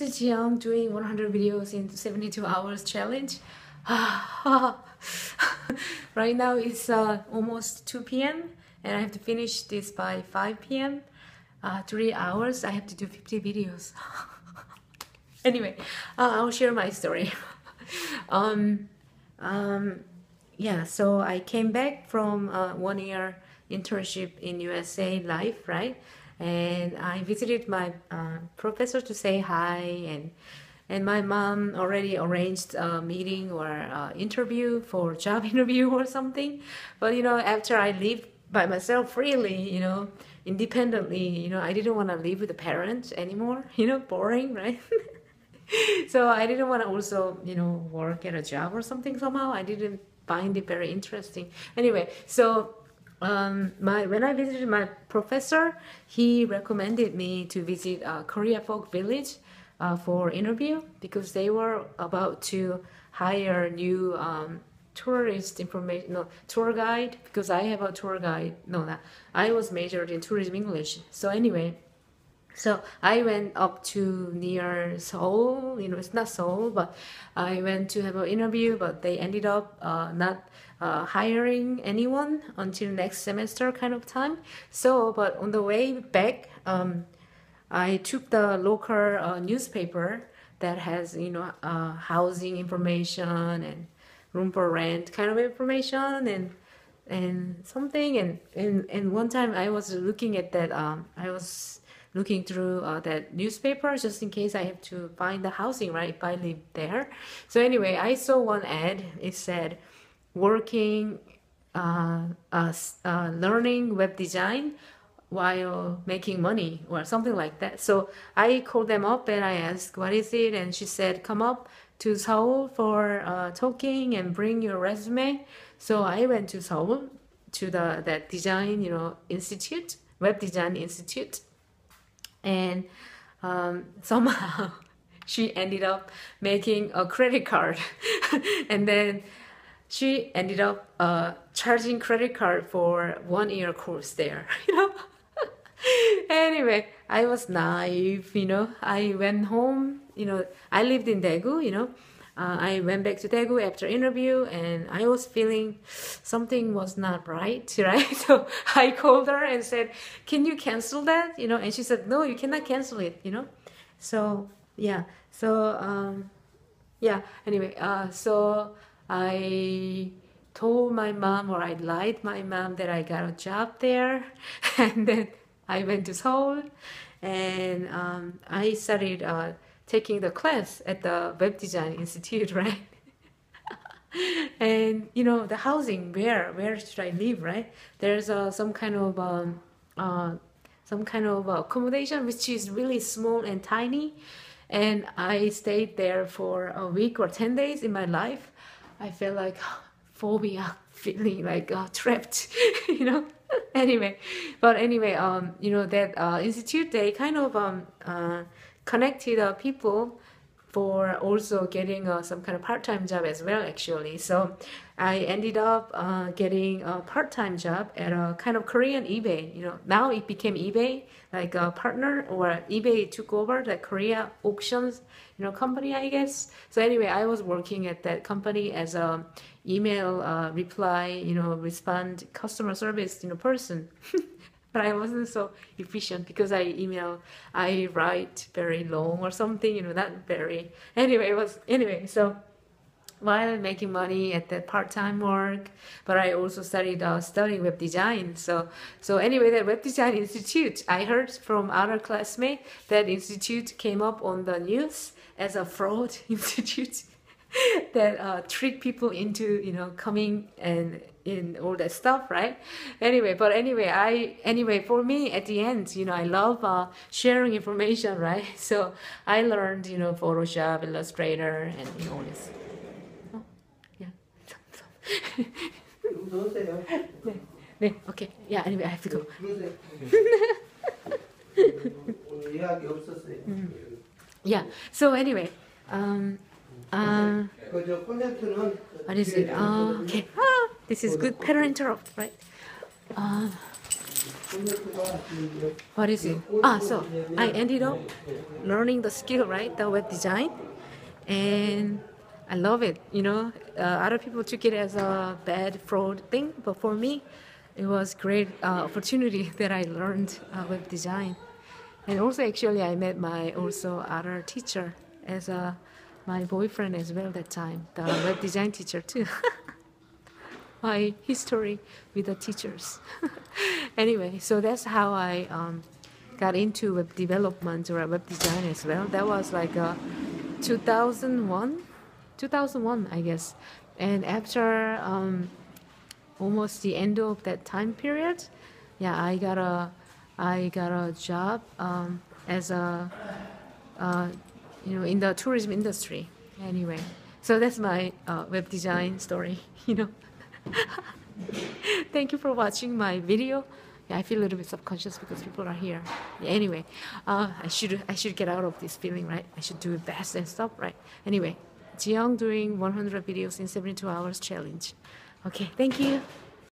is Jiyeom doing 100 videos in 72 hours challenge. Right now it's almost 2 PM and I have to finish this by 5 PM. 3 hours I have to do 50 videos. Anyway, I'll share my story. Yeah, so I came back from 1 year internship in USA Life, right? And I visited my professor to say hi, and my mom already arranged a meeting or interview for job interview or something. But you know, after I live by myself freely, you know, independently, you know, I didn't want to live with the parents anymore, you know, boring, right? So I didn't want to also, you know, work at a job or something somehow. I didn't find it very interesting. Anyway, so when I visited my professor, he recommended me to visit Korea Folk Village for interview because they were about to hire new tour guide, because I have a tour guide. No, I was majored in tourism English. So anyway, so I went up to near Seoul, you know, it's not Seoul, but I went to have an interview, but they ended up not hiring anyone until next semester kind of time. So, but on the way back, I took the local newspaper that has, you know, housing information and room for rent kind of information and something. And one time I was looking at that, I was looking through that newspaper just in case I have to find the housing, right, if I live there. So anyway, I saw one ad. It said, working, learning web design while making money or something like that. So I called them up and I asked, what is it? And she said, come up to Seoul for talking and bring your resume. So I went to Seoul to that design, you know, institute, web design institute. And somehow she ended up making a credit card, and then she ended up charging credit card for 1 year course there, you know. Anyway, I was naive, you know. I went home, you know, I lived in Daegu, you know. I went back to Daegu after interview, and I was feeling something was not right, right? So I called her and said, can you cancel that? You know, and she said, no, you cannot cancel it, you know? So, yeah, so, yeah, anyway, so I told my mom, or I lied my mom that I got a job there, and then I went to Seoul, and I studied taking the class at the web design institute, right? And you know, the housing, where should I live, right? There's some kind of accommodation which is really small and tiny, and I stayed there for a week or 10 days in my life. I felt like phobia, feeling like trapped, you know. Anyway, but anyway, you know, that institute, they kind of connected people for also getting some kind of part-time job as well, actually. So I ended up getting a part-time job at a kind of Korean eBay, you know. Now it became eBay, like a partner, or eBay took over the Korea auctions, you know, company, I guess. So anyway, I was working at that company as a email reply, you know, respond customer service, you know, person. But I wasn't so efficient because I write very long or something, you know, not very. Anyway, so while making money at that part-time work, but I also started studying web design. So anyway, that web design institute, I heard from other classmates that institute came up on the news as a fraud institute that trick people into, you know, coming and in all that stuff, right? Anyway, but anyway, for me at the end, you know, I love sharing information, right? So I learned, you know, Photoshop, Illustrator, and you know, all this. Oh, yeah. 네, okay. Yeah. Anyway, I have to go. Yeah. So anyway, what is it? Okay. This is good pattern interrupt, right? What is it? Ah, so I ended up learning the skill, right? The web design. And I love it. You know, other people took it as a bad fraud thing, but for me, it was great opportunity that I learned web design. And also, actually, I met my other teacher as my boyfriend as well that time, the web design teacher too. My history with the teachers. Anyway, so that's how I got into web development or web design as well. That was like 2001, I guess. And after almost the end of that time period, yeah, I got a job as a you know, in the tourism industry. Anyway, so that's my web design story. You know. Thank you for watching my video. Yeah, I feel a little bit subconscious because people are here. Yeah, anyway, I should get out of this feeling, right? I should do it best and stuff, right? Anyway, Jiyoung doing 100 videos in 72 hours challenge. Okay, thank you.